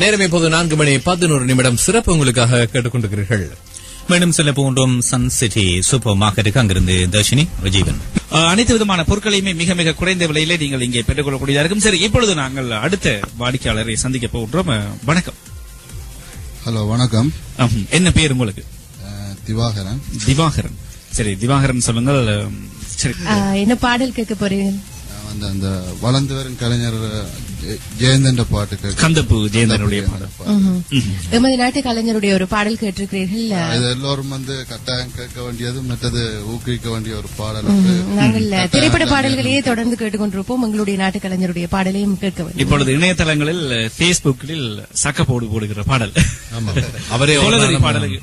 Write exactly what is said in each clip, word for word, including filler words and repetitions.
நேரம் இப்போது நான்கு மணி பதினோரு நிமிடம் சிறப்பு உங்களுக்காக கேட்டுக்கொண்டிருக்கிறீர்கள். மேலும் செல்ல போகின்றோம் சன் சிட்டி சூப்பர் மார்க்கெட்டுக்கு. அங்கிருந்து தர்ஷினி விஜயன். அனைத்து விதமான பொருட்களையுமே மிக மிக குறைந்த விலையில நீங்கள் இங்கே பெற்றுக்கொள்ளக்கூடியதாக இருக்கும். சரி, இப்பொழுது நாங்கள் அடுத்த வாடிக்கையாளரை சந்திக்க போகின்றோம். வணக்கம். ஹலோ வணக்கம். என்ன பேர் உங்களுக்கு? திவாகரன். திவாகரன். சரி திவாகரன் சொல்லுங்கள். என்ன பாடல் கேட்க போறீங்க? அந்த வளர்ந்து வரும் கலைஞர் ஜெயந்தன் பாட்டு, கந்தப்பு ஜெயந்தனுடைய எமது நாட்டு கலைஞருடைய ஒரு பாடல் கேட்டிருக்கிறீர்கள். இது எல்லோரும் வந்து கட்டாயம் கேட்க வேண்டியது, மற்றது ஊக்குவிக்க வேண்டிய ஒரு பாடல். நாங்கள் திரைப்பட பாடல்களையே தொடர்ந்து கேட்டுக்கொண்டிருப்போம். எங்களுடைய நாட்டு கலைஞருடைய பாடலையும் கேட்க வேண்டும். இப்பொழுது இணையதளங்களில் பேஸ்புக்கில் சக்க போடு போடுகிற பாடல் அவரே பாடலுக்கு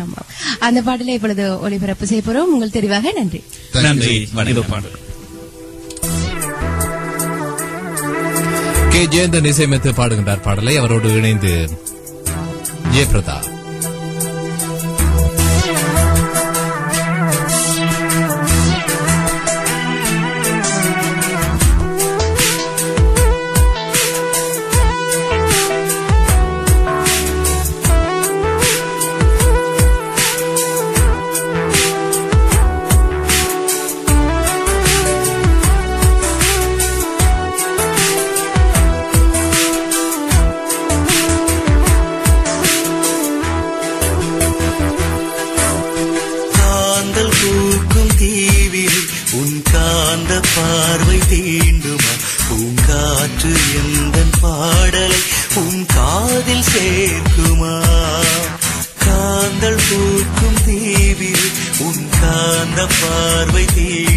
ஆமா, அந்த பாடலை இப்பொழுது ஒளிபரப்பு செய்ய போறோம். உங்கள் தெரிவாக நன்றி. நன்றி. கே ஜெயந்தன் இசையமைத்து பாடுகின்றார் பாடலை. அவரோடு இணைந்து ஜெயபிரதா. பார்வை தீ